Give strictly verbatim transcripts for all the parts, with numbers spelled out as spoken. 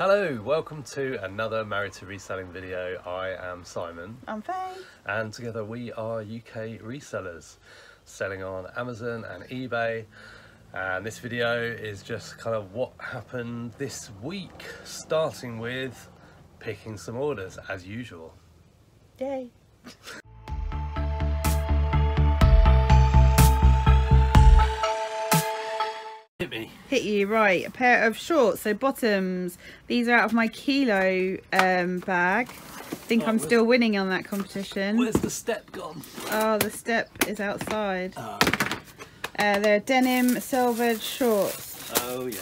Hello, welcome to another Married to Reselling video. I am Simon. I'm Faye. And together we are U K resellers, selling on Amazon and eBay. And this video is just kind of what happened this week, starting with picking some orders as usual. Yay. Hit me. Hit you, right. A pair of shorts, so bottoms. These are out of my kilo um, bag. I think oh, I'm still winning on that competition. Where's the step gone? Oh, the step is outside. Oh. Uh, they're denim silvered shorts. Oh, yeah.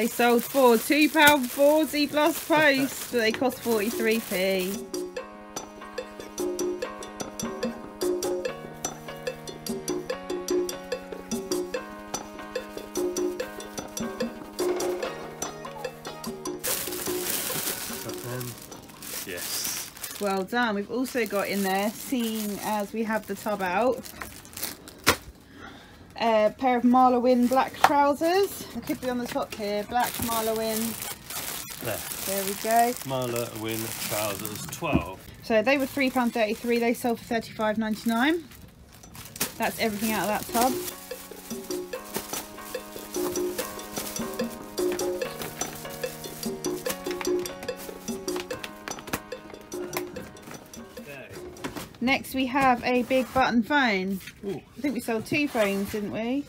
They sold for two pounds forty plus post, but they cost forty-three p. Well done. We've also got in there, seeing as we have the tub out, a pair of Marlowin black trousers. They could be on the top here. Black Marlowin. There. There we go. Marlowin trousers, twelve. So they were three pounds thirty-three. They sold for thirty-five ninety-nine. That's everything out of that tub. Next we have a big button phone. Ooh. I think we sold two phones, didn't we?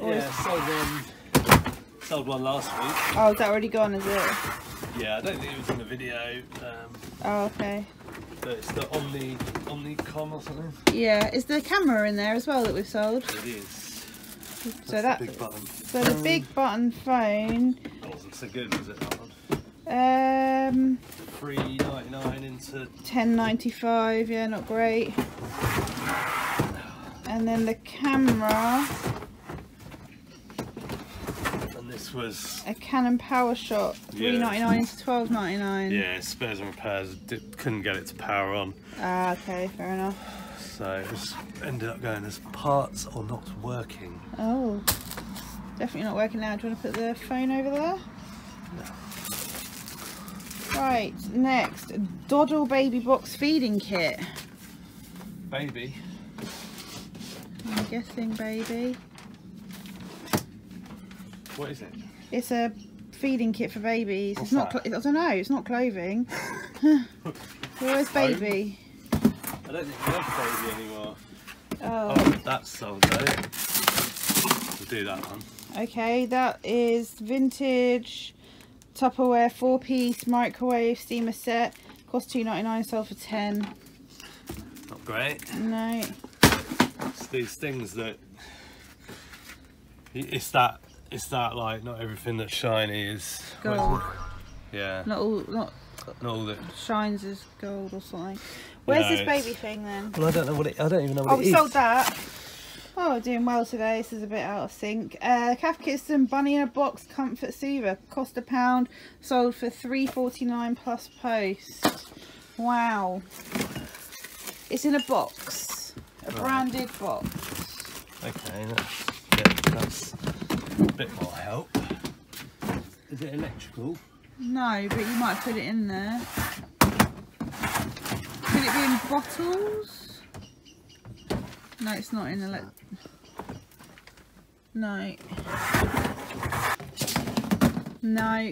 Or yeah, sold one, sold one last week. Oh, is that already gone, is it? Yeah, I don't think it was in the video. Um, oh, okay. But it's the Omni, Omnicom or something. Yeah, is the camera in there as well that we've sold? It is. So that's the big button. So the big button phone. That wasn't so good, was it, that one? Um... three ninety-nine into ten ninety-five, yeah, not great. And then the camera, and this was a Canon PowerShot, three ninety-nine, yeah, into twelve ninety-nine. Yeah, spares and repairs, did, couldn't get it to power on. Ah, okay, fair enough. So it was, ended up going as parts or not working. Oh, definitely not working now. Do you want to put the phone over there? No. Right, next, Doddle baby box feeding kit. Baby? I'm guessing baby. What is it? It's a feeding kit for babies. What's it's not. That? I don't know. It's not clothing. Where's baby? I don't think we have baby anymore. Oh, oh that's sold though. We'll do that one. Okay, that is vintage Tupperware four-piece microwave steamer set, cost two ninety-nine, sold for ten. Not great. No. It's these things that it's that it's that like not everything that's shiny is gold. Yeah. Not all not, not all that shines is gold or something. Where's no, this baby thing then? Well, I don't know what it. I don't even know what oh, it is. Oh, we sold that. Oh, we're doing well today. This is a bit out of sync. Uh, Kath Kisson bunny in a box comfort soother, cost a pound, sold for three forty nine plus post. Wow, it's in a box, a right. branded box. Okay, that's, yeah, that's a bit more help. Is it electrical? No, but you might put it in there. Could it be in bottles? No, it's not in the. No. No.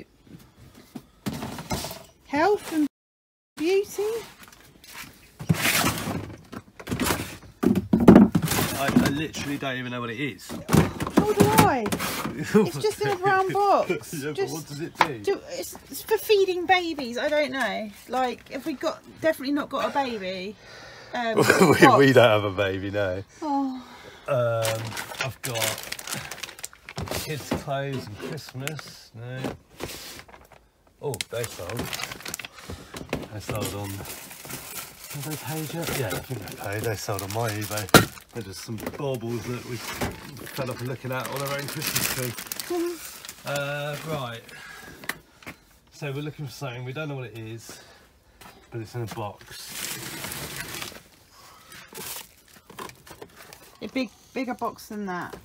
Health and beauty. I, I literally don't even know what it is. Nor do I. It's just in a brown box. Yeah, just, what does it do? do it's, it's for feeding babies. I don't know. Like, if we got definitely not got a baby. Um, we, we don't have a baby, no. Oh. Um, I've got kids' clothes and Christmas. No. Oh, they sold. They sold on. Have they paid yet? Yeah, I think they paid. They sold on my eBay. They're just some baubles that we fell off looking at on our own Christmas tree. uh, right. So we're looking for something. We don't know what it is, but it's in a box. A big, bigger box than that.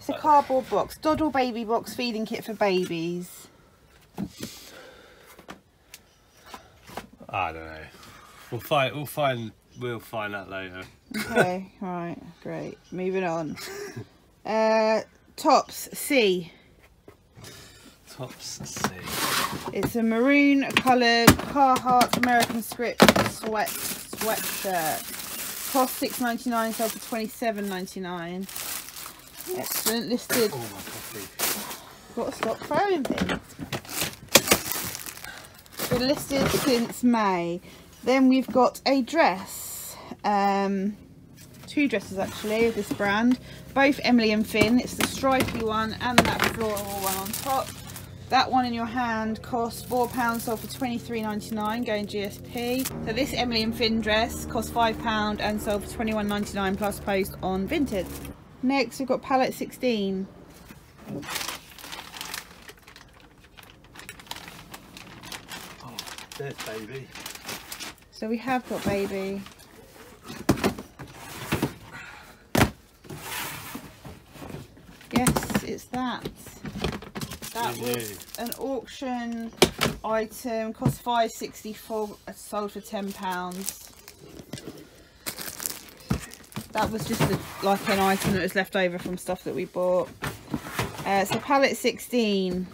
It's a cardboard box. Doddle baby box feeding kit for babies. I don't know. We'll find. We'll find. We'll find that later. Okay. Right. Great. Moving on. Uh, Tops C. Tops C. It's a maroon coloured Carhartt American script sweat sweatshirt. Cost six ninety-nine. Sold for twenty-seven ninety-nine. Excellent. Listed. Oh, my coffee. Got to stop throwing things. Been listed since May. Then we've got a dress, um, two dresses actually of this brand, both Emily and Finn. It's the stripy one and that floral one on top. That one in your hand costs four pounds, sold for twenty-three ninety-nine, going G S P. So this Emily and Finn dress costs five pounds and sold for twenty-one ninety-nine plus post on Vinted. Next we've got palette sixteen. Oh, there's baby. So we have got baby. Yes, it's that. That was an auction item, cost five sixty-four, sold for ten pounds. That was just a, like an item that was left over from stuff that we bought. Uh, so palette sixteen.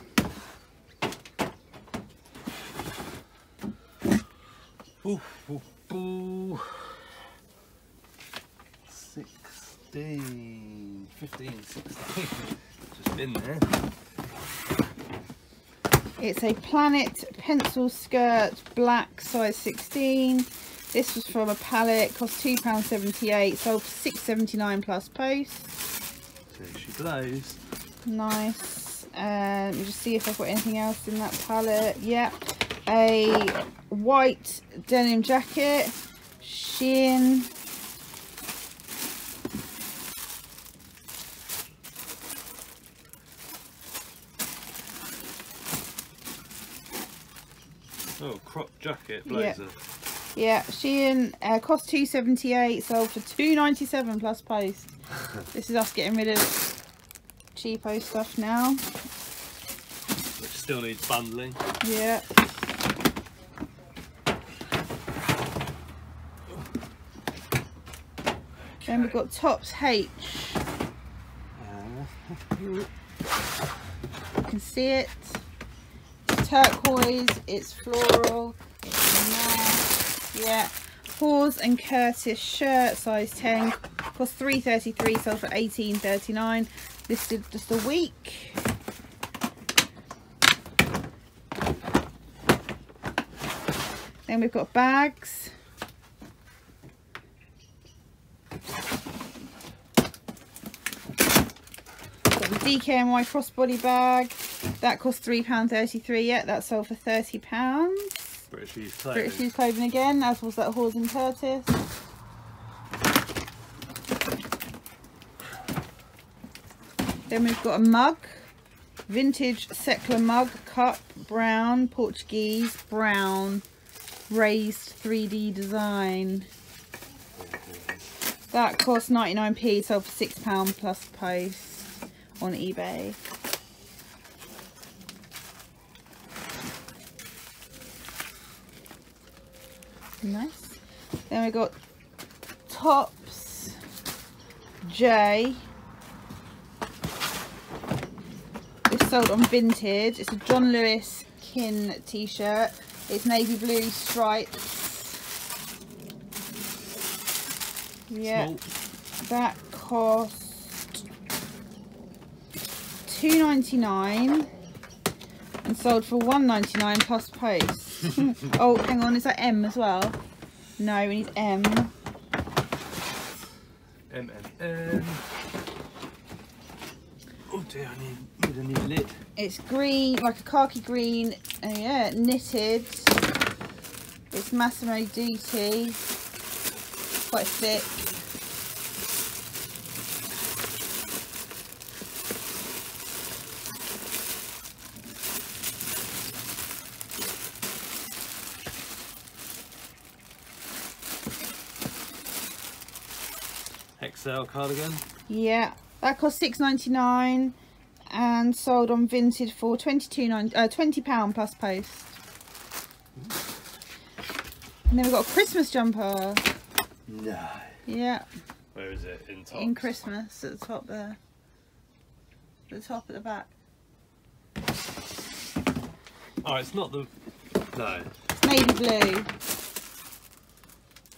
Ooh, ooh, ooh. sixteen, fifteen, sixteen, just been there. It's a Planet pencil skirt, black, size sixteen. This was from a palette, cost two pounds seventy-eight, sold for six seventy-nine plus post. So she blows. Nice. Um, let me just see if I've got anything else in that palette. Yep. A white denim jacket, Shein. Oh, crop jacket blazer. Yep. Yeah, Shein, uh, cost two seventy-eight, sold for two ninety-seven plus post. This is us getting rid of cheapo stuff now. Which still needs bundling. Yeah. Then we've got Tops H. You can see it. It's turquoise, it's floral, it's in there. Yeah. Paws and Curtis shirt, size ten, cost three thirty-three, sold for eighteen thirty-nine. Listed just a week. Then we've got bags. D K N Y crossbody bag, that cost three pounds thirty-three, yeah, that sold for thirty pounds. British Youth Clothing. British Youth Clothing again, as was that Hornsey and Curtis. Then we've got a mug, vintage Secla mug, cup, brown, Portuguese, brown, raised three D design. That cost ninety-nine p, sold for six pounds plus post on eBay. Nice. Then we got Tops J. This sold on Vinted. It's a John Lewis Kin t-shirt. It's navy blue stripes. Yeah. Small. That costs two ninety-nine and sold for one ninety-nine plus post. Oh, hang on, is that M as well? No, we need M. M and M. Oh dear, I need, I need a new lid. It's green, like a khaki green, uh, yeah, knitted. It's Massimo Dutti, quite thick. Cardigan, yeah, That cost six ninety-nine and sold on Vinted for twenty-two ninety, uh, twenty pounds plus post. And then we've got a Christmas jumper. No. Yeah. Where is it? In top. In Christmas, at the top there. The top at the back. Oh, it's not the... No. It's navy blue.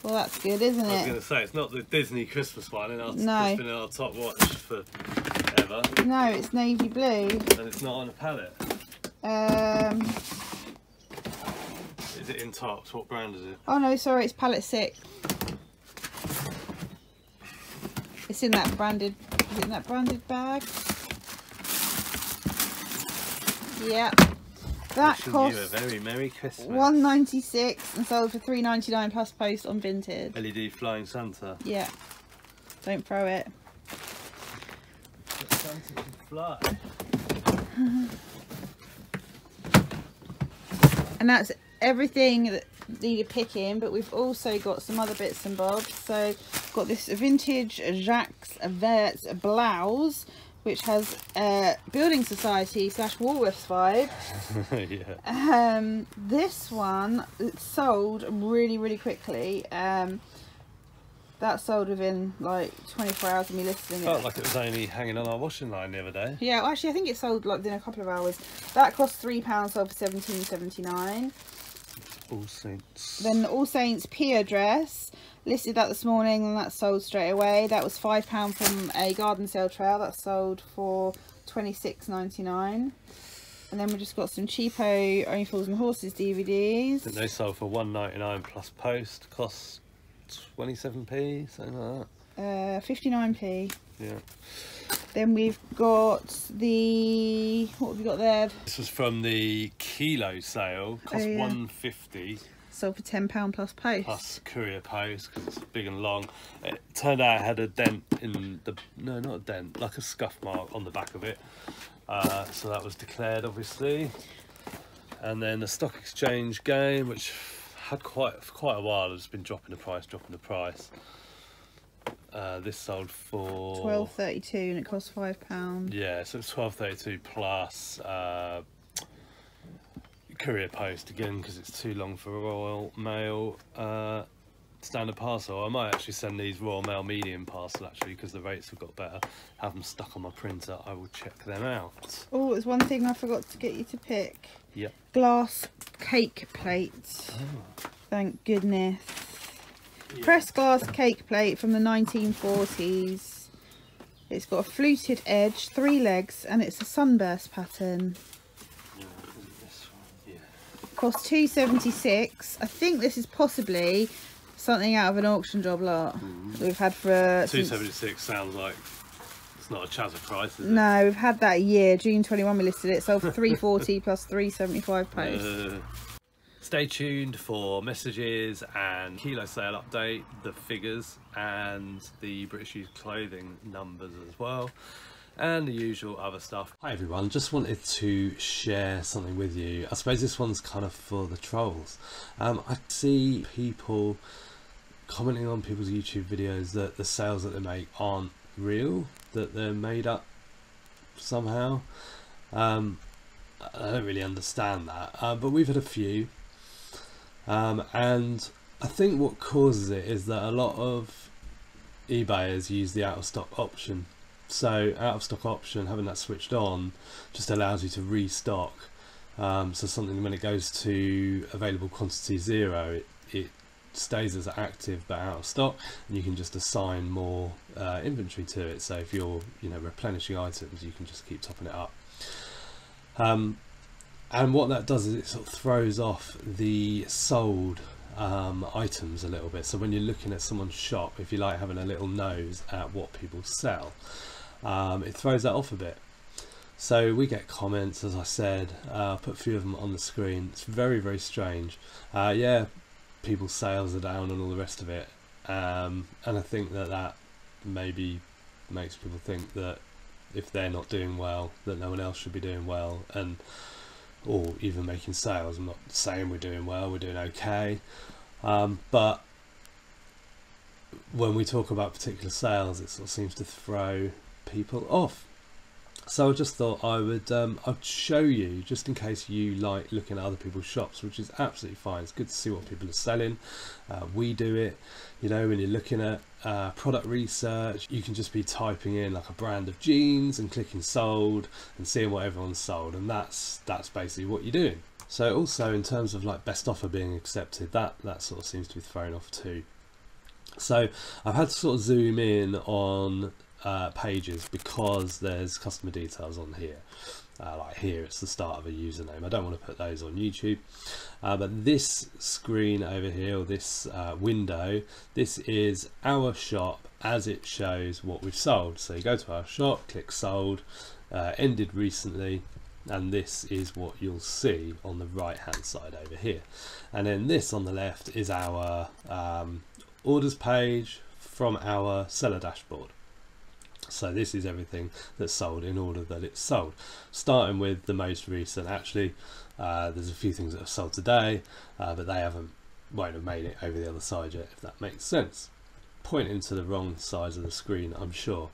Well, that's good, isn't it? I was going to say, it's not the Disney Christmas one. And our, no. It's been in our top watch for ever. No, it's navy blue. And it's not on a pallet. Um... Is it in tops? What brand is it? Oh, no, sorry, it's pallet six. It's in that branded... Is it in that branded bag? Yeah, that cost a very merry Christmas. one ninety-six and sold for three ninety-nine plus post on Vinted. L E D flying Santa. Yeah, don't throw it. But Santa can fly. And that's everything that needed picking, but we've also got some other bits and bobs. So, got this vintage Jacques Vert blouse, which has uh, building society slash Woolworths vibe. Yeah. Um, this one, it sold really, really quickly. Um, that sold within like twenty-four hours of me listing it. Felt like it was only hanging on our washing line the other day. Yeah, well, actually, I think it sold like within a couple of hours. That cost three pounds, sold for seventeen seventy-nine. All Saints. Then the All Saints pier dress. Listed that this morning and that sold straight away. That was five pounds from a garden sale trail. That sold for twenty-six ninety-nine. And then we just got some cheapo Only Fools and Horses D V Ds. And they sold for one ninety-nine plus post. Cost twenty-seven p, something like that. Uh, fifty-nine p. Yeah. Then we've got the... What have we got there? This was from the Kilo sale. Cost oh, yeah. one fifty. Sold for ten pounds plus post. Plus courier post, because it's big and long. It turned out it had a dent in the... No, not a dent. Like a scuff mark on the back of it. Uh, so that was declared, obviously. And then the stock exchange game, which had quite for quite a while. It's been dropping the price, dropping the price. Uh, this sold for... twelve thirty-two and it cost five pounds. Yeah, so it's twelve thirty-two plus... Uh, courier post again, because it's too long for Royal Mail uh, standard parcel. I might actually send these Royal Mail medium parcel actually, because the rates have got better. Have them stuck on my printer. I will check them out. Oh, there's one thing I forgot to get you to pick. Yep. Glass cake plate. Oh. Thank goodness. Yep. Pressed glass cake plate from the nineteen forties. It's got a fluted edge, three legs, and it's a sunburst pattern. Cost two seventy-six. I think this is possibly something out of an auction job lot. Mm-hmm. That we've had for uh, two seventy-six. Sounds like it's not a chazza price, is it? No, we've had that a year. June twenty-first we listed it, sold for three forty plus three seventy-five post. Uh, stay tuned for messages and Kilo sale update, the figures and the British Youth clothing numbers as well, and the usual other stuff. Hi everyone, just wanted to share something with you. I suppose this one's kind of for the trolls. Um, I see people commenting on people's YouTube videos that the sales that they make aren't real, that they're made up somehow. Um, I don't really understand that, uh, but we've had a few. Um, and I think what causes it is that a lot of eBayers use the out of stock option. So out of stock option, having that switched on, just allows you to restock. Um, so something when it goes to available quantity zero, it, it stays as active but out of stock, and you can just assign more uh, inventory to it. So if you're you know replenishing items, you can just keep topping it up. Um, and what that does is it sort of throws off the sold um items a little bit. So when you're looking at someone's shop, if you like having a little nose at what people sell, um it throws that off a bit. So we get comments, as I said, uh put a few of them on the screen. It's very, very strange. Uh yeah, people's sales are down and all the rest of it, um and I think that that maybe makes people think that if they're not doing well, that no one else should be doing well, and or even making sales. I'm not saying we're doing well, we're doing okay, um, but when we talk about particular sales, it sort of seems to throw people off. So I just thought I would um, I'd show you, just in case you like looking at other people's shops, which is absolutely fine. It's good to see what people are selling. Uh, we do it, you know, when you're looking at uh, product research, you can just be typing in like a brand of jeans and clicking sold and seeing what everyone's sold, and that's that's basically what you're doing. So also in terms of like best offer being accepted, that that sort of seems to be thrown off too. So I've had to sort of zoom in on uh, pages because there's customer details on here. Uh, like here, it's the start of a username. I don't want to put those on YouTube. Uh, but this screen over here, or this uh, window, this is our shop as it shows what we've sold. So you go to our shop, click sold, uh, ended recently, and this is what you'll see on the right hand side over here. And then this on the left is our um, orders page from our seller dashboard. So this is everything that's sold in order that it's sold, starting with the most recent. Actually uh, there's a few things that have sold today, uh, but they haven't won't have made it over the other side yet, if that makes sense. Pointing to the wrong size of the screen, I'm sure.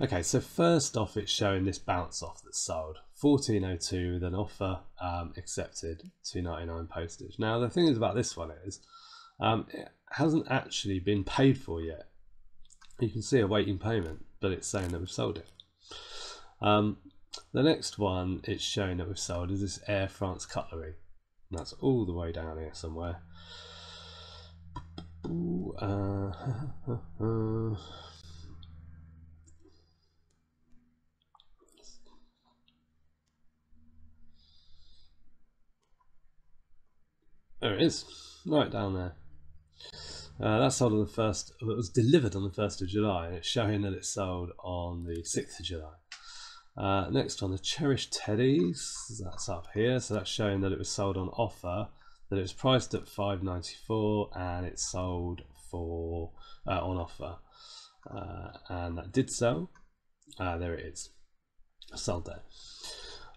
Okay, so first off, it's showing this bounce off that's sold, fourteen oh two with an offer um, accepted, two ninety-nine postage. Now the thing is about this one is um, it hasn't actually been paid for yet. You can see awaiting payment, but it's saying that we've sold it. Um, the next one it's showing that we've sold is this Air France cutlery, and that's all the way down here somewhere. Ooh, uh, there it is, right down there. Uh, that sold on the first. It was delivered on the first of July, and it's showing that it sold on the sixth of July. Uh, next one, the Cherished Teddies. That's up here, so that's showing that it was sold on offer, that it was priced at five ninety-four, and it sold for uh, on offer, uh, and that did sell. Uh, there it is, sold there.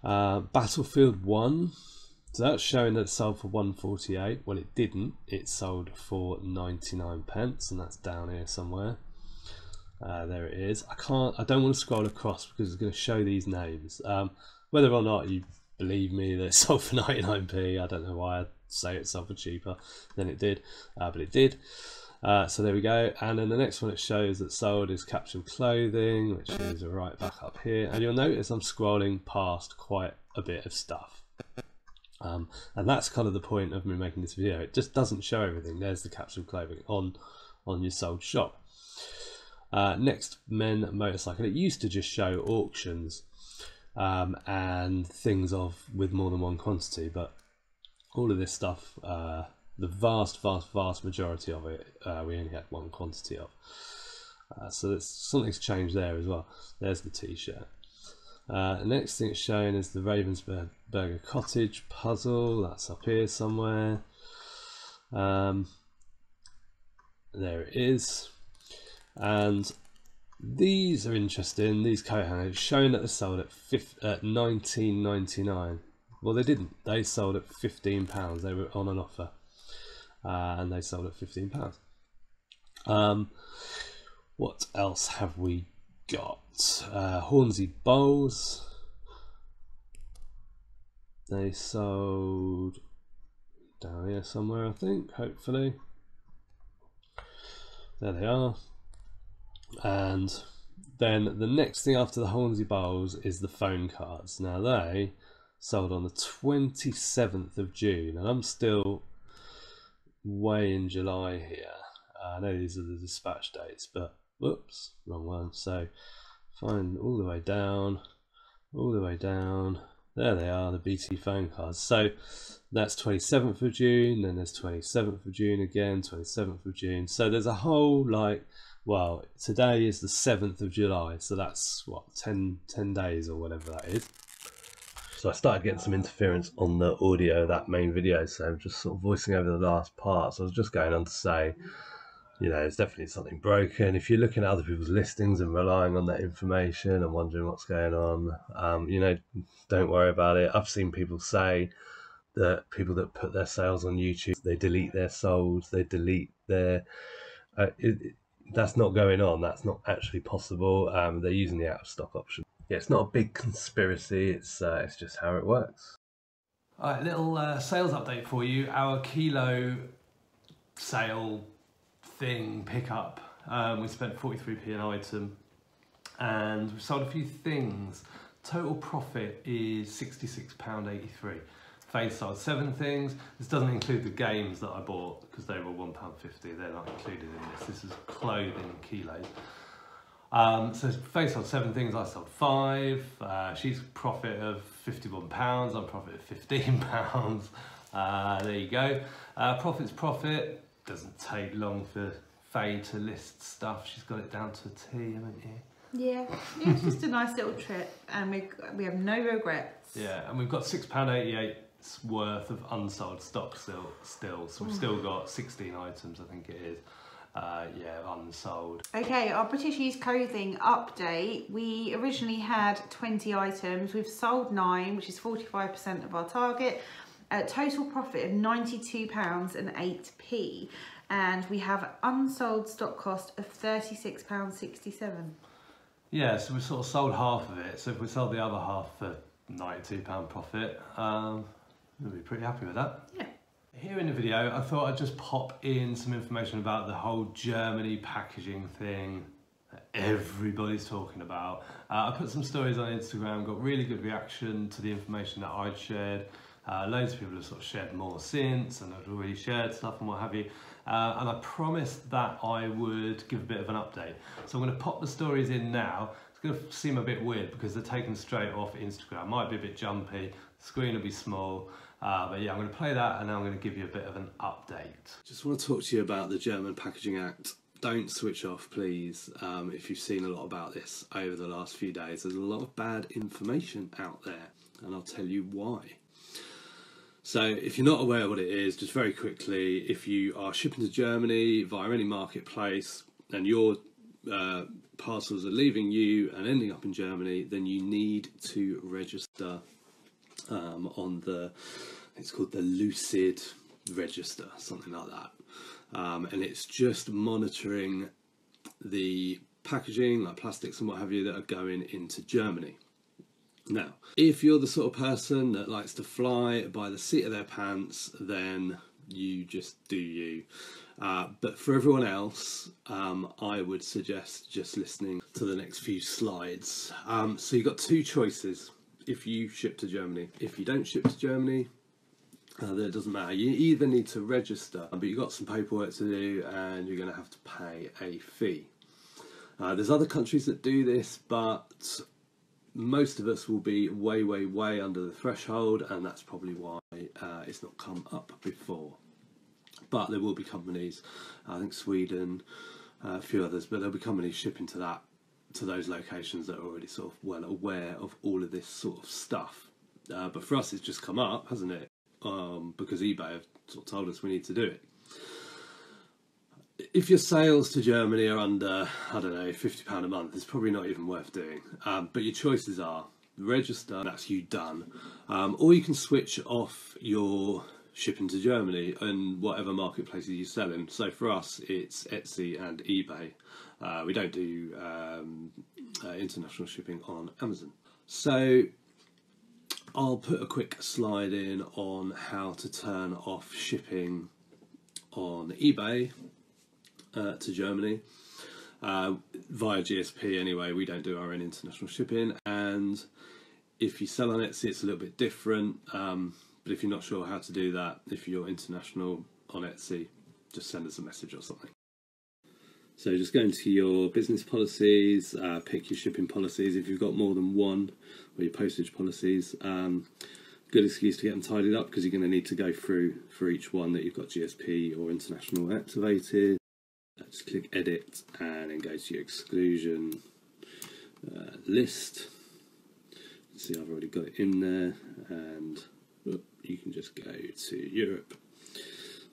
Uh, Battlefield One. So that's showing that it sold for one forty-eight. Well, it didn't. It sold for ninety-nine pence, and that's down here somewhere. Uh, there it is. I can't. I don't want to scroll across because it's going to show these names. Um, whether or not you believe me that it sold for ninety-nine p, I don't know why I say it sold for cheaper than it did, uh, but it did. Uh, so there we go. And then the next one it shows that sold is Capsule Clothing, which is right back up here. And you'll notice I'm scrolling past quite a bit of stuff. Um, and that's kind of the point of me making this video. It just doesn't show everything. There's the Capsule Clothing on on your sold shop. Uh, next, Men Motorcycle. It used to just show auctions um, and things of with more than one quantity, but all of this stuff, uh, the vast vast vast majority of it, uh, we only had one quantity of. Uh, so something's changed there as well. There's the t-shirt. Uh, the next thing it's showing is the Ravensburger Cottage puzzle. That's up here somewhere. Um, there it is. And these are interesting. These coat hangers, showing that they sold at nineteen ninety-nine. Well, they didn't. They sold at fifteen pounds. They were on an offer, uh, and they sold at fifteen pounds. Um, what else have we got? Uh, Hornsey bowls. They sold down here somewhere, I think. Hopefully, there they are. And then the next thing after the Hornsey bowls is the phone cards. Now they sold on the twenty-seventh of June, and I'm still way in July here. Uh, I know these are the dispatch dates, but whoops, wrong one. So find all the way down, all the way down. There they are, the B T phone cards. So that's twenty-seventh of June, then there's twenty-seventh of June again, twenty-seventh of June. So there's a whole, like, well, today is the seventh of July. So that's what, ten, ten days or whatever that is. So I started getting some interference on the audio of that main video. So I'm just sort of voicing over the last part. So I was just going on to say, you know, it's definitely something broken. If you're looking at other people's listings and relying on that information and wondering what's going on, um, you know, don't worry about it. I've seen people say that people that put their sales on YouTube, they delete their solds, they delete their, uh, it, that's not going on. That's not actually possible. Um, they're using the out of stock option. Yeah, it's not a big conspiracy. It's uh, it's just how it works. All right, little uh, sales update for you. Our kilo sale thing pickup. Um, we spent forty-three p an item, and we sold a few things. Total profit is sixty-six pounds eighty-three. Faye sold seven things. This doesn't include the games that I bought because they were one pound fifty. They're not included in this. This is clothing kilos. Um, so Faye sold seven things, I sold five. Uh, she's profit of fifty-one pounds, I'm profit of fifteen pounds. Uh, there you go. Uh, profit's profit. Doesn't take long for Faye to list stuff. She's got it down to a T, haven't you? Yeah, it was just a nice little trip, and we we have no regrets. Yeah, and we've got six pounds eighty-eight worth of unsold stock still, still. So we've Ooh. still got sixteen items, I think it is. Uh, yeah, unsold. Okay, our British used clothing update. We originally had twenty items. We've sold nine, which is forty-five percent of our target. A total profit of ninety-two pounds and eight p, and we have unsold stock cost of thirty-six pounds sixty-seven. Yeah, so we sort of sold half of it. So if we sold the other half for ninety-two pounds profit, um, we'll be pretty happy with that. Yeah. Here in the video, I thought I'd just pop in some information about the whole Germany packaging thing that everybody's talking about. Uh, I put some stories on Instagram, got really good reaction to the information that I'd shared. Uh, loads of people have sort of shared more since, and I've already shared stuff and what have you. Uh, and I promised that I would give a bit of an update. So I'm going to pop the stories in now. It's going to seem a bit weird because they're taken straight off Instagram. Might be a bit jumpy, the screen will be small. Uh, but yeah, I'm going to play that and then I'm going to give you a bit of an update. Just want to talk to you about the German Packaging Act. Don't switch off, please, um, if you've seen a lot about this over the last few days. There's a lot of bad information out there, and I'll tell you why. So if you're not aware of what it is, just very quickly, if you are shipping to Germany via any marketplace and your uh, parcels are leaving you and ending up in Germany, then you need to register um, on the, it's called the LUCID register, something like that. Um, and it's just monitoring the packaging, like plastics and what have you, that are going into Germany. Now, if you're the sort of person that likes to fly by the seat of their pants, then you just do you. Uh, but for everyone else, um, I would suggest just listening to the next few slides. Um, so you've got two choices if you ship to Germany. If you don't ship to Germany, uh, then it doesn't matter. You either need to register, but you've got some paperwork to do and you're going to have to pay a fee. Uh, there's other countries that do this, but most of us will be way, way, way under the threshold, and that's probably why uh, it's not come up before. But there will be companies, I think Sweden, uh, a few others, but there'll be companies shipping to that, to those locations that are already sort of well aware of all of this sort of stuff. Uh, but for us, it's just come up, hasn't it? Um, because eBay have sort of told us we need to do it. If your sales to Germany are under, I don't know, fifty pounds a month, it's probably not even worth doing. Um, but your choices are register, that's you done. Um, or you can switch off your shipping to Germany and whatever marketplaces you sell in. So for us, it's Etsy and eBay. Uh, we don't do um, uh, international shipping on Amazon. So I'll put a quick slide in on how to turn off shipping on eBay. Uh, to Germany uh, via G S P anyway. We don't do our own international shipping, and if you sell on Etsy it's a little bit different, um, but if you're not sure how to do that, if you're international on Etsy, just send us a message or something. So just go into your business policies, uh, pick your shipping policies if you've got more than one, or your postage policies. Um, good excuse to get them tidied up because you're going to need to go through for each one that you've got G S P or international activated. Just click edit and then go to your exclusion uh, list. See, I've already got it in there, and whoop, you can just go to Europe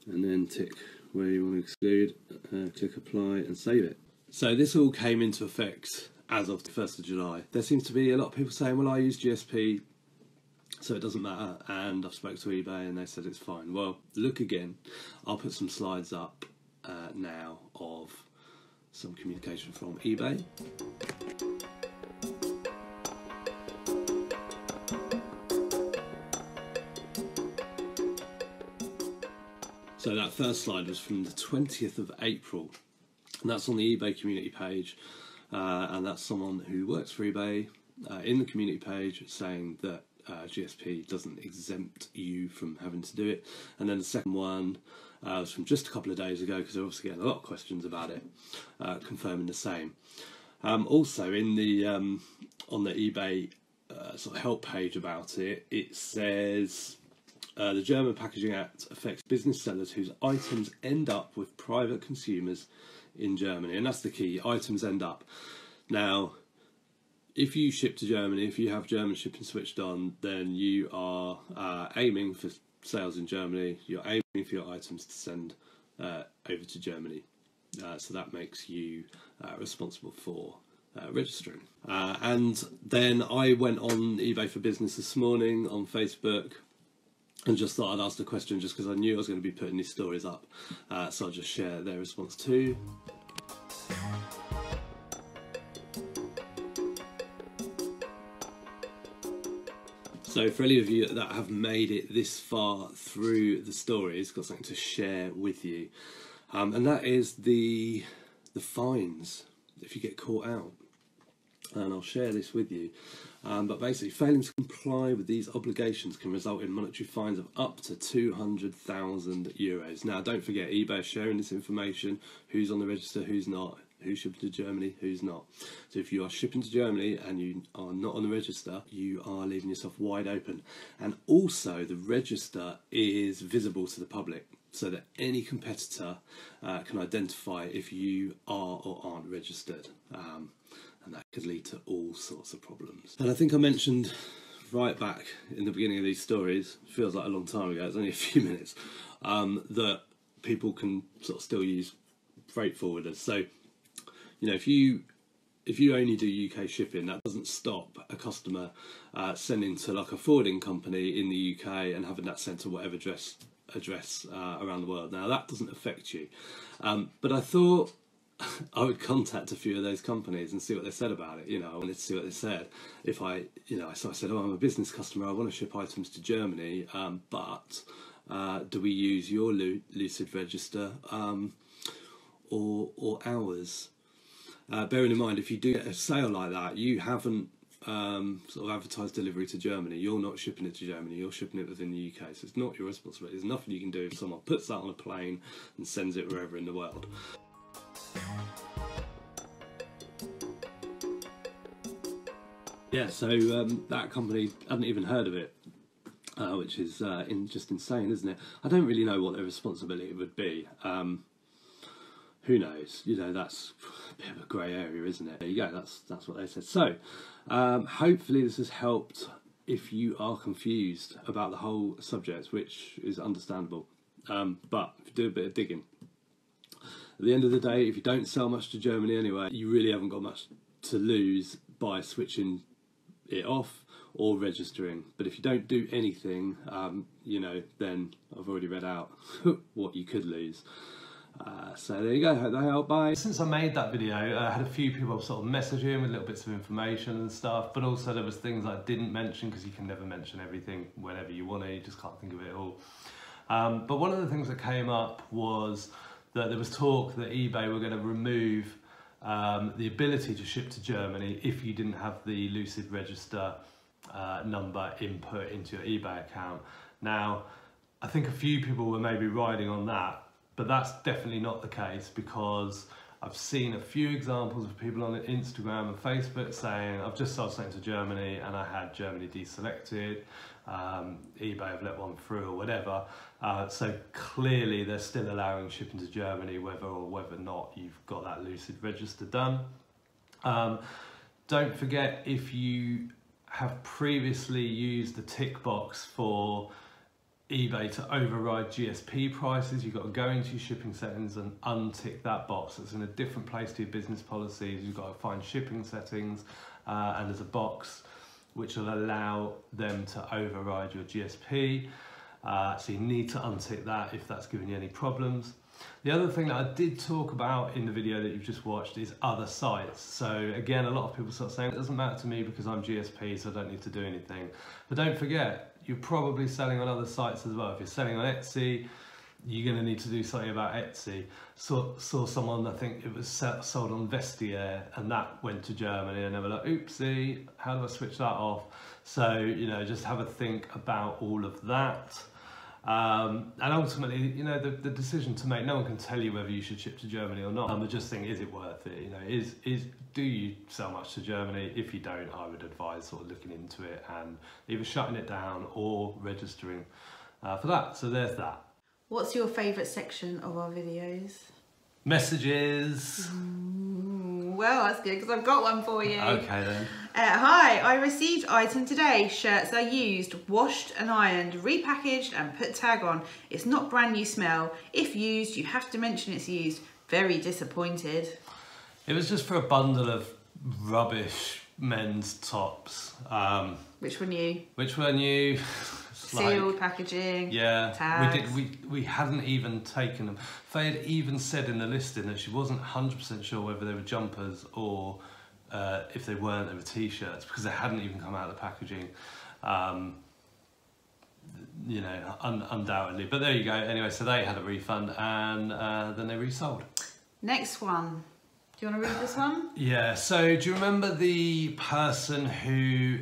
and then tick where you want to exclude, uh, click apply and save it. So this all came into effect as of the first of July. There seems to be a lot of people saying, well, I use G S P so it doesn't matter, and I've spoke to eBay and they said it's fine. Well, look again, I'll put some slides up Uh, now of some communication from eBay. So that first slide was from the twentieth of April, and that's on the eBay community page, uh, and that's someone who works for eBay uh, in the community page saying that uh, G S P doesn't exempt you from having to do it. And then the second one uh, was from just a couple of days ago, because they're obviously getting a lot of questions about it, uh, confirming the same. Um, also, in the um, on the eBay uh, sort of help page about it, it says, Uh, the German Packaging Act affects business sellers whose items end up with private consumers in Germany. And that's the key, items end up. Now, if you ship to Germany, if you have German shipping switched on, then you are uh, aiming for sales in Germany. You're aiming for your items to send uh, over to Germany. Uh, so that makes you uh, responsible for Uh, registering. Uh, and then I went on eBay for Business this morning on Facebook, and just thought I'd ask the question just because I knew I was going to be putting these stories up, uh, so I'll just share their response too. So for any of you that have made it this far through the stories, got something to share with you, um, and that is the the fines if you get caught out. And I'll share this with you, um, but basically failing to comply with these obligations can result in monetary fines of up to two hundred thousand euros. Now don't forget, eBay is sharing this information, who's on the register, who's not, who's shipping to Germany, who's not. So if you are shipping to Germany and you are not on the register, you are leaving yourself wide open. And also the register is visible to the public, so that any competitor uh, can identify if you are or aren't registered. Um, And that could lead to all sorts of problems. And I think I mentioned right back in the beginning of these stories, feels like a long time ago, it's only a few minutes, um, that people can sort of still use freight forwarders. So, you know, if you if you only do U K shipping, that doesn't stop a customer uh, sending to like a forwarding company in the U K and having that sent to whatever address, address uh, around the world. Now, that doesn't affect you. Um, but I thought I would contact a few of those companies and see what they said about it. You know, I wanted to see what they said. If I, you know, so I said, oh, I'm a business customer, I want to ship items to Germany, um, but uh, do we use your LUCID register um, or, or ours? Uh, bearing in mind, if you do get a sale like that, you haven't um, sort of advertised delivery to Germany. You're not shipping it to Germany, you're shipping it within the U K. So it's not your responsibility. There's nothing you can do if someone puts that on a plane and sends it wherever in the world. Yeah, so um, that company, I hadn't even heard of it, uh, which is uh, in, just insane, isn't it? I don't really know what their responsibility would be. Um, who knows? You know, that's a bit of a grey area, isn't it? There you go, that's, that's what they said. So, um, hopefully this has helped if you are confused about the whole subject, which is understandable. Um, but if you do a bit of digging, at the end of the day, if you don't sell much to Germany anyway, you really haven't got much to lose by switching it off or registering. But if you don't do anything, um, you know, then I've already read out what you could lose. Uh, so there you go, hope that helped. Bye. Since I made that video, I had a few people sort of messaging with little bits of information and stuff, but also there was things I didn't mention, because you can never mention everything whenever you want to, you just can't think of it all. Um, but one of the things that came up was that there was talk that eBay were going to remove um, the ability to ship to Germany if you didn't have the LUCID register uh, number input into your eBay account. Now, I think a few people were maybe riding on that, but that's definitely not the case, because I've seen a few examples of people on Instagram and Facebook saying, I've just sold something to Germany and I had Germany deselected, um, eBay have let one through or whatever. Uh, so clearly they're still allowing shipping to Germany, whether or whether not you've got that LUCID register done. Um, don't forget, if you have previously used the tick box for eBay to override G S P prices, you've got to go into your shipping settings and untick that box. It's in a different place to your business policies. You've got to find shipping settings, uh, and there's a box which will allow them to override your G S P. Uh, so you need to untick that if that's giving you any problems. The other thing that I did talk about in the video that you've just watched is other sites. So again, a lot of people start saying, it doesn't matter to me because I'm G S P, so I don't need to do anything. But don't forget, you're probably selling on other sites as well. If you're selling on Etsy, you're going to need to do something about Etsy. So, saw someone, I think it was sold on Vestiaire, and that went to Germany, and they were like, oopsie, how do I switch that off? So, you know, just have a think about all of that. Um, and ultimately, you know, the, the decision to make, no one can tell you whether you should ship to Germany or not. Um, the just thing, is it worth it? You know, is, is, do you sell much to Germany? If you don't, I would advise sort of looking into it and either shutting it down or registering uh, for that. So there's that. What's your favourite section of our videos? Messages. Mm, well, that's good because I've got one for you. Okay then. Uh, hi, I received item today. Shirts are used, washed and ironed, repackaged and put tag on. It's not brand new smell. If used, you have to mention it's used. Very disappointed. It was just for a bundle of rubbish men's tops. Um, which were new. Which were new. Sealed, like, packaging, yeah, tags. We did. We we hadn't even taken them. Faye had even said in the listing that she wasn't one hundred percent sure whether they were jumpers or uh, if they weren't, they were t-shirts, because they hadn't even come out of the packaging. Um, you know, un undoubtedly. But there you go. Anyway, so they had a refund and uh, then they resold. Next one. Do you want to read this one? Yeah. So do you remember the person who?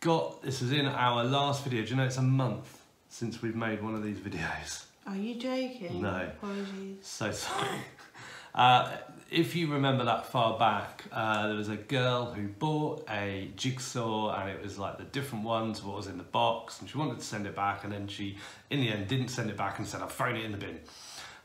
Got, this is in our last video. Do you know it's a month since we've made one of these videos? Are you joking? No. Apologies. So sorry. Uh, if you remember that far back, uh, there was a girl who bought a jigsaw and it was like the different ones, what was in the box, and she wanted to send it back, and then she, in the end, didn't send it back and said, I've thrown it in the bin.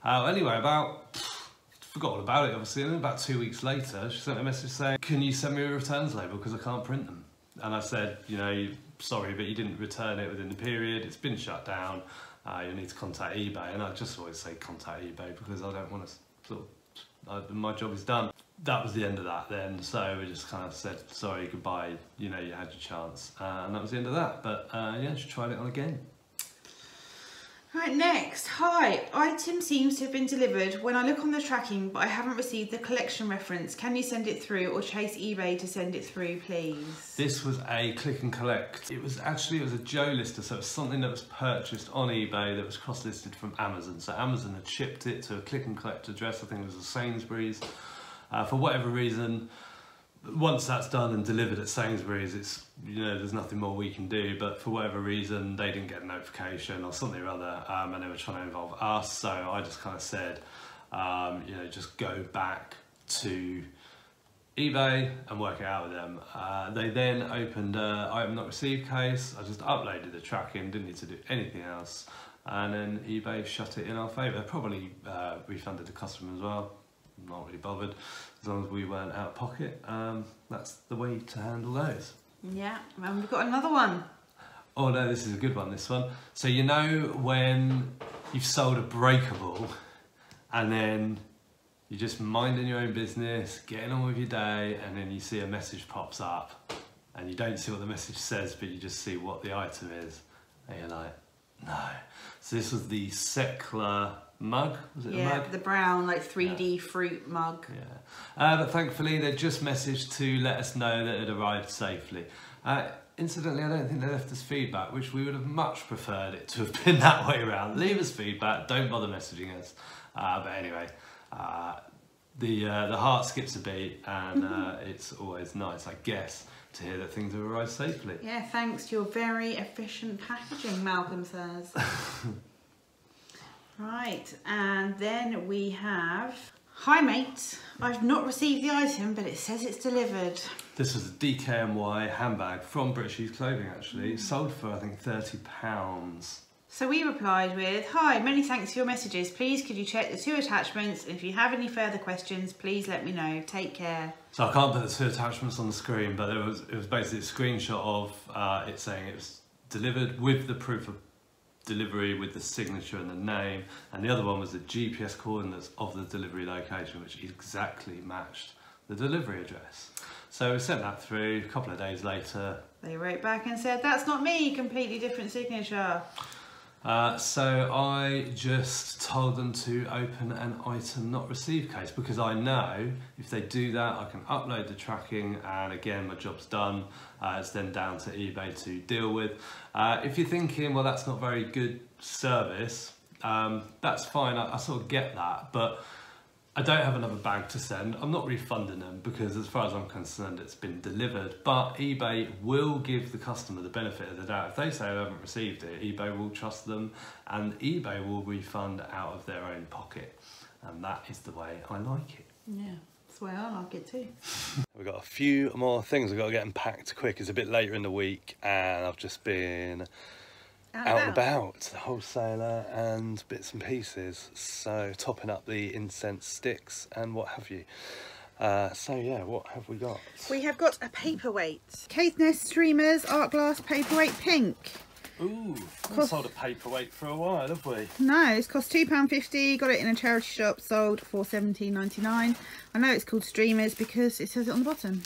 Uh, anyway, about, pff, forgot all about it obviously, and then about two weeks later, she sent a message saying, can you send me a returns label because I can't print them? And I said, you know, sorry, but you didn't return it within the period. It's been shut down. Uh, you'll need to contact eBay. And I just always say contact eBay because I don't want to sort of, I, my job is done. That was the end of that then. So we just kind of said, sorry, goodbye. You know, you had your chance. Uh, and that was the end of that. But uh, yeah, she tried it on again. Right, next. Hi, item seems to have been delivered when I look on the tracking, but I haven't received the collection reference. Can you send it through or chase eBay to send it through, please? This was a click and collect. It was actually, it was a Joe lister, so it was something that was purchased on eBay that was cross-listed from Amazon. So Amazon had shipped it to a click and collect address, I think it was a Sainsbury's. Uh, for whatever reason, once that's done and delivered at Sainsbury's, it's, you know, there's nothing more we can do, but for whatever reason they didn't get a notification or something or other, um, and they were trying to involve us, so I just kind of said, um, you know, just go back to eBay and work it out with them. Uh, they then opened a item not received case, I just uploaded the tracking, didn't need to do anything else, and then eBay shut it in our favour, probably uh, refunded the customer as well. Not really bothered as long as we weren't out of pocket. Um, that's the way to handle those. Yeah, and we've got another one. Oh no, this is a good one, this one. So you know when you've sold a breakable and then you're just minding your own business, getting on with your day, and then you see a message pops up and you don't see what the message says, but you just see what the item is and you're like, no. So this was the Secla mug, was it? Yeah, a mug? The brown, like three D, yeah, fruit mug. Yeah, uh, but thankfully they just messaged to let us know that it arrived safely. Uh, incidentally, I don't think they left us feedback, which we would have much preferred it to have been that way around. Leave us feedback, don't bother messaging us. Uh, but anyway, uh, the uh, the heart skips a beat, and uh, it's always nice, I guess, to hear that things have arrived safely. Yeah, thanks to your very efficient packaging, Malcolm says. Right, and then we have, hi mate, I've not received the item, but it says it's delivered. This was a D K N Y handbag from British Youth Clothing, actually. Mm. Sold for, I think, thirty pounds. So we replied with, hi, many thanks for your messages. Please could you check the two attachments? If you have any further questions, please let me know. Take care. So I can't put the two attachments on the screen, but it was, it was basically a screenshot of uh, it saying it was delivered with the proof of delivery with the signature and the name, and the other one was the G P S coordinates of the delivery location, which exactly matched the delivery address. So we sent that through. A couple of days later they wrote back and said, that's not me, completely different signature. Uh, so I just told them to open an item not received case, because I know if they do that I can upload the tracking and again my job's done. Uh, it's then down to eBay to deal with. Uh, if you're thinking, well, that's not very good service, um, that's fine, I, I sort of get that, but I don't have another bag to send. I'm not refunding them because as far as I'm concerned it's been delivered, but eBay will give the customer the benefit of the doubt. If they say they haven't received it, eBay will trust them and eBay will refund out of their own pocket, and that is the way I like it. Yeah, that's the way I like it too. We've got a few more things I've got to get unpacked quick. It's a bit later in the week and I've just been Out, out and about, the wholesaler and bits and pieces, so topping up the incense sticks and what have you. Uh, so yeah, what have we got? We have got a paperweight. Caithness Streamers Art Glass Paperweight Pink. Ooh, cost... I've sold a paperweight for a while, have we? No, it's cost two pounds fifty, got it in a charity shop, sold for seventeen ninety-nine. I know it's called Streamers because it says it on the bottom.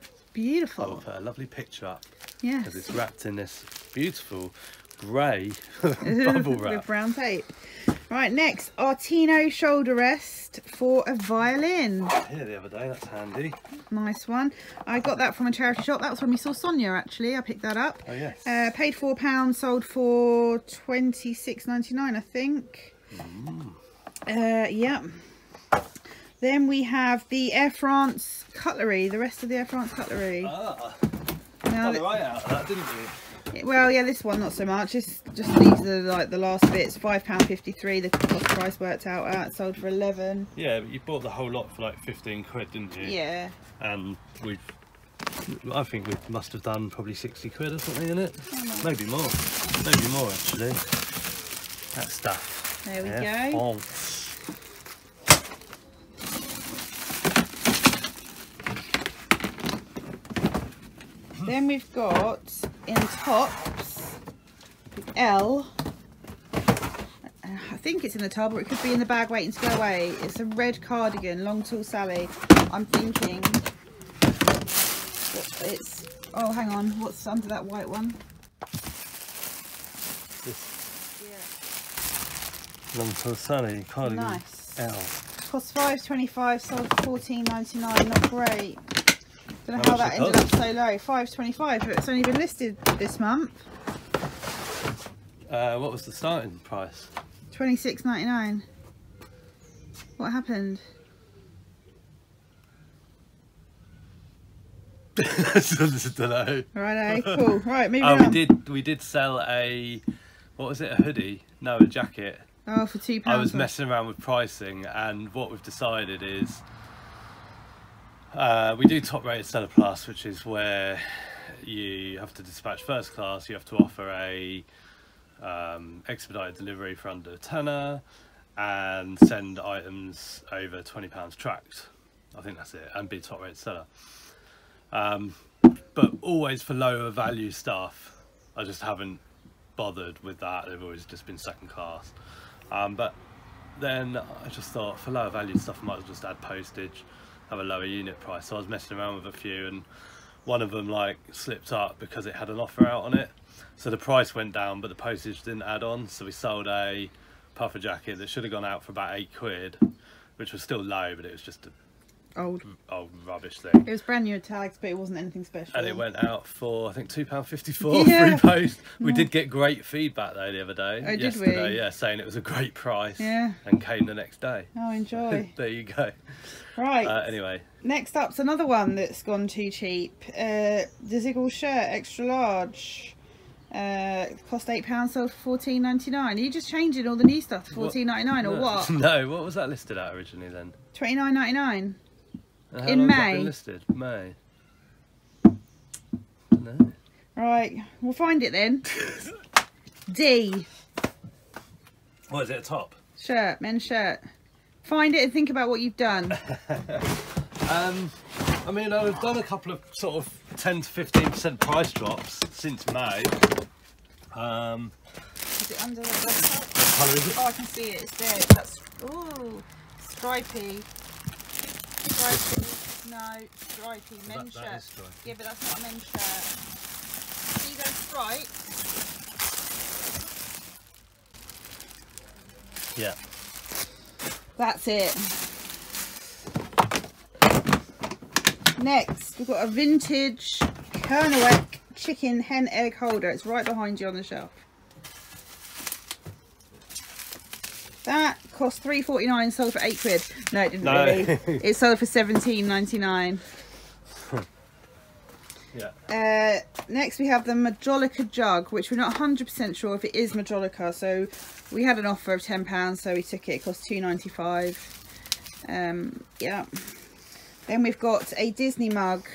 It's beautiful. I'll put a lovely picture up. Yeah, because it's wrapped in this beautiful grey bubble wrap with brown tape. Right, next, Artino shoulder rest for a violin. I was here the other day, that's handy. Nice one. I got that from a charity shop. That was when we saw Sonia, actually. I picked that up. Oh yes. Uh, paid four pounds, sold for twenty six ninety nine, I think. Mm. Uh, yeah. Then we have the Air France cutlery. The rest of the Air France cutlery. Ah. Now, got the right out of that, didn't you? Well, yeah, this one not so much. It's just these are like the last bits. five pounds fifty-three the cost price worked out at, sold for eleven. Yeah, but you bought the whole lot for like fifteen quid, didn't you? Yeah. And we, I think we must have done probably sixty quid or something in it. Oh, maybe more. Maybe more actually. That stuff. There we yeah. go. Oh. Then we've got in tops L. I think it's in the tub, or it could be in the bag waiting to go away. It's a red cardigan, Long Tall Sally. I'm thinking it's. Oh, hang on. What's under that white one? This. Yeah. Long Tall Sally cardigan. Nice. L. Cost five twenty-five, sold fourteen ninety-nine. Not great. I don't know how, how that ended cost? up so low. five twenty-five, but it's only been listed this month. Uh, what was the starting price? twenty-six ninety-nine. What happened? I don't know. Right, eh? Cool. Right, moving oh, on. Oh, we did. We did sell a. What was it? A hoodie? No, a jacket. Oh, for two pounds. I was or... messing around with pricing, and what we've decided is. Uh, we do top rated seller plus, which is where you have to dispatch first class, you have to offer a um, expedited delivery for under a tenner and send items over twenty pounds tracked. I think that's it, and be top rated seller. Um, but always for lower value stuff, I just haven't bothered with that. They've always just been second class. Um, but then I just thought for lower value stuff, I might as well just add postage. Have a lower unit price, so I was messing around with a few and one of them like slipped up because it had an offer out on it, so the price went down but the postage didn't add on, so we sold a puffer jacket that should have gone out for about eight quid, which was still low, but it was just a old old rubbish thing. It was brand new tags but it wasn't anything special, and it went out for I think two pounds fifty-four. Yeah. Free post. We yeah. did get great feedback though the other day. Oh, yesterday, did we? Yeah, saying it was a great price. Yeah, and came the next day. Oh, enjoy. There you go. Right, uh, anyway, next up's another one that's gone too cheap. Uh the Ziggle shirt extra large, uh cost eight pounds, sold for fourteen ninety-nine. Are you just changing all the new stuff to fourteen ninety-nine or what? No, what was that listed at originally then? Twenty-nine ninety-nine in May. How long has that been listed? May. I don't know. Right, we'll find it then. D. What is it, a top? Shirt, men's shirt. Find it and think about what you've done. um, I mean, I've done a couple of sort of ten to fifteen percent price drops since May. Um, is it under the laptop? What colour is it? Oh, I can see it. It's there. That's, ooh, stripy. Stripy, no, stripy, men's that, that shirt. Yeah, but that's not a men's shirt. See those stripes? Yeah. That's it. Next, we've got a vintage Kernowak chicken hen egg holder. It's right behind you on the shelf. That cost three forty-nine, sold for eight quid. No, it didn't no. really. It sold for seventeen ninety-nine. Yeah. Uh, next we have the Majolica jug, which we're not one hundred percent sure if it is Majolica. So we had an offer of ten pounds, so we took it. It cost two ninety-five. Um, yeah. Then we've got a Disney mug.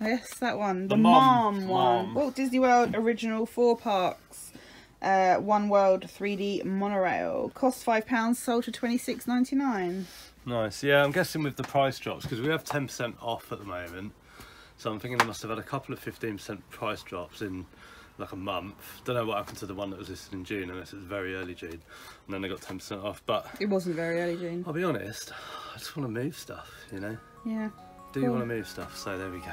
Yes, that one. The, the mom, mom one. Mom. Walt Disney World original, four parks. Uh, One World three D monorail. Cost five pounds, sold for twenty-six ninety-nine. Nice. Yeah, I'm guessing with the price drops, because we have ten percent off at the moment, so I'm thinking they must have had a couple of fifteen percent price drops in like a month. Don't know what happened to the one that was listed in June, unless it was very early June, and then they got ten percent off. But it wasn't very early June. I'll be honest, I just want to move stuff, you know? Yeah. Do cool. you want to move stuff? So there we go.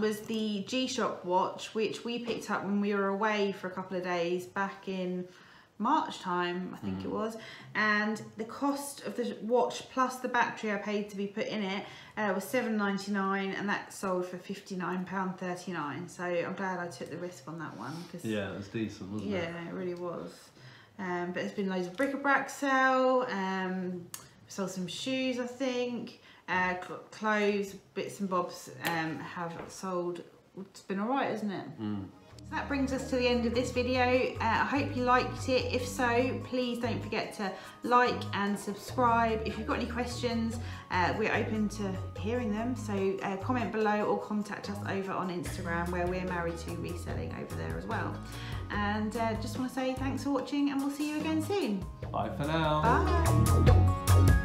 Was the G-Shock watch, which we picked up when we were away for a couple of days back in March time, I think mm. it was, and the cost of the watch plus the battery I paid to be put in it uh, was seven ninety-nine, and that sold for fifty-nine pounds thirty-nine. So I'm glad I took the risk on that one. Cause, yeah, it was decent, wasn't yeah, it? Yeah, it really was. Um, but there's been loads of bric-a-brac sale, um, sold some shoes, I think. Uh, clothes, bits and bobs um, have sold. It's been all right, isn't it? Mm. So that brings us to the end of this video. Uh, I hope you liked it. If so, please don't forget to like and subscribe. If you've got any questions, uh, we're open to hearing them. So uh, comment below or contact us over on Instagram, where we're Married to Reselling over there as well. And uh, just want to say thanks for watching, and we'll see you again soon. Bye for now. Bye.